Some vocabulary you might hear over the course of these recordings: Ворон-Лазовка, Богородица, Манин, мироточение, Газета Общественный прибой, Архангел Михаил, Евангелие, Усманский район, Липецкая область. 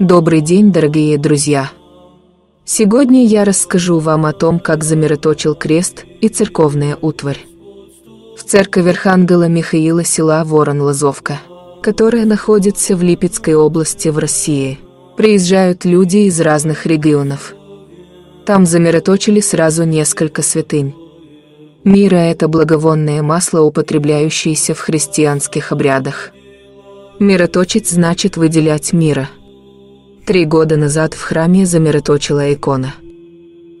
Добрый день, дорогие друзья! Сегодня я расскажу вам о том, как замироточил крест и церковная утварь в церковь Архангела Михаила села Ворон-Лазовка, которая находится в Липецкой области в России. Приезжают люди из разных регионов. Там замироточили сразу несколько святынь. Мира – это благовонное масло, употребляющееся в христианских обрядах. Мироточить значит выделять мира. 3 года назад в храме замироточила икона.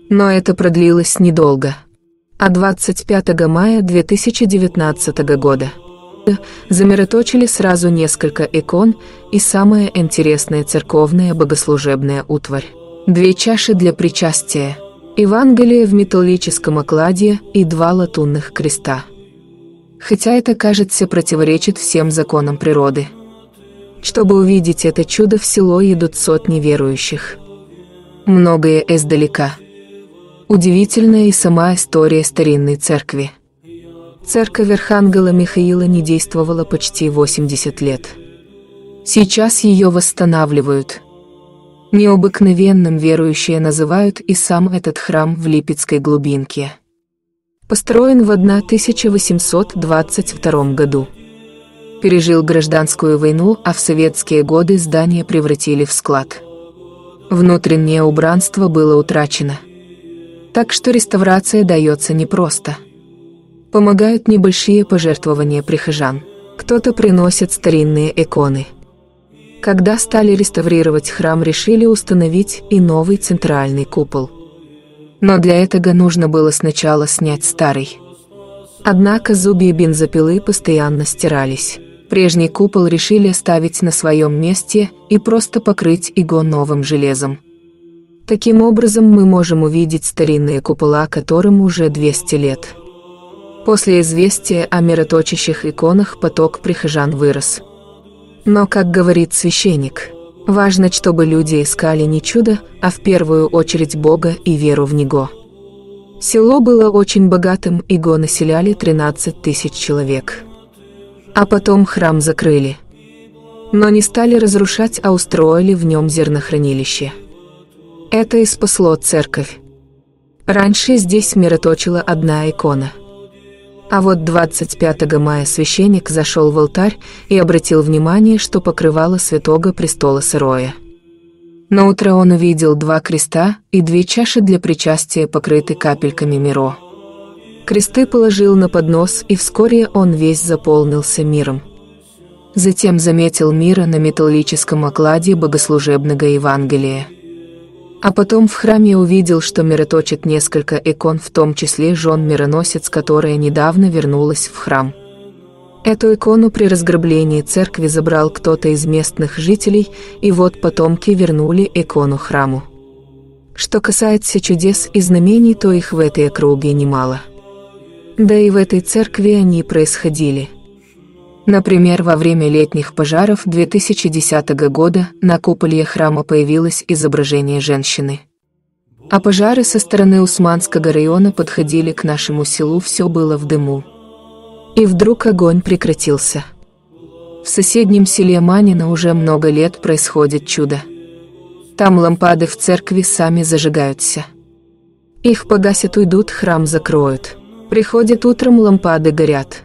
Но это продлилось недолго. А 25 мая 2019 года замироточили сразу несколько икон и самая интересная церковная богослужебная утварь. 2 чаши для причастия, Евангелие в металлическом окладе и 2 латунных креста. Хотя это, кажется, противоречит всем законам природы. Чтобы увидеть это чудо, в село едут сотни верующих. Многое издалека. Удивительная и сама история старинной церкви. Церковь Архангела Михаила не действовала почти 80 лет. Сейчас ее восстанавливают. Необыкновенным верующие называют и сам этот храм в Липецкой глубинке. Построен в 1822 году. Пережил гражданскую войну, а в советские годы здание превратили в склад. Внутреннее убранство было утрачено. Так что реставрация дается непросто. Помогают небольшие пожертвования прихожан. Кто-то приносит старинные иконы. Когда стали реставрировать храм, решили установить и новый центральный купол. Но для этого нужно было сначала снять старый. Однако зубья бензопилы постоянно стирались. Прежний купол решили оставить на своем месте и просто покрыть его новым железом. Таким образом мы можем увидеть старинные купола, которым уже 200 лет. После известия о мироточащих иконах поток прихожан вырос. Но, как говорит священник, важно, чтобы люди искали не чудо, а в первую очередь Бога и веру в Него. Село было очень богатым, его населяли 13 000 человек. А потом храм закрыли. Но не стали разрушать, а устроили в нем зернохранилище. Это и спасло церковь. Раньше здесь мироточила одна икона. А вот 25 мая священник зашел в алтарь и обратил внимание, что покрывало святого престола сырое. Наутро он увидел 2 креста и 2 чаши для причастия, покрыты капельками миро. Кресты положил на поднос, и вскоре он весь заполнился миром. Затем заметил мира на металлическом окладе богослужебного Евангелия. А потом в храме увидел, что мироточит несколько икон, в том числе жен-мироносец, которая недавно вернулась в храм. Эту икону при разграблении церкви забрал кто-то из местных жителей, и вот потомки вернули икону храму. Что касается чудес и знамений, то их в этой округе немало. Да и в этой церкви они происходили. Например, во время летних пожаров 2010 года на куполе храма появилось изображение женщины. А пожары со стороны Усманского района подходили к нашему селу, все было в дыму. И вдруг огонь прекратился. В соседнем селе Манина уже много лет происходит чудо. Там лампады в церкви сами зажигаются. Их погасят, уйдут, храм закроют. Приходят утром, лампады горят.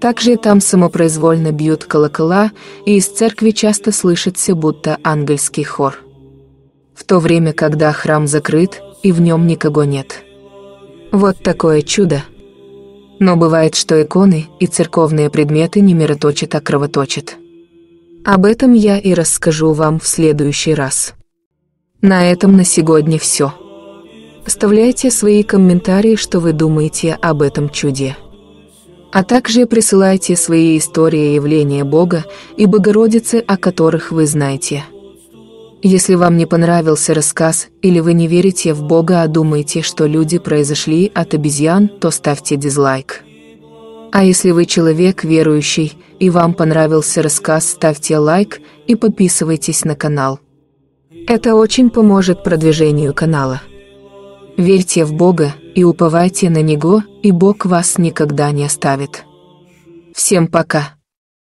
Также там самопроизвольно бьют колокола, и из церкви часто слышится будто ангельский хор. В то время, когда храм закрыт, и в нем никого нет. Вот такое чудо. Но бывает, что иконы и церковные предметы не мироточат, а кровоточат. Об этом я и расскажу вам в следующий раз. На этом на сегодня все. Оставляйте свои комментарии, что вы думаете об этом чуде. А также присылайте свои истории явления Бога и Богородицы, о которых вы знаете. Если вам не понравился рассказ, или вы не верите в Бога, а думаете, что люди произошли от обезьян, то ставьте дизлайк. А если вы человек верующий, и вам понравился рассказ, ставьте лайк и подписывайтесь на канал. Это очень поможет продвижению канала. Верьте в Бога и уповайте на Него, и Бог вас никогда не оставит. Всем пока!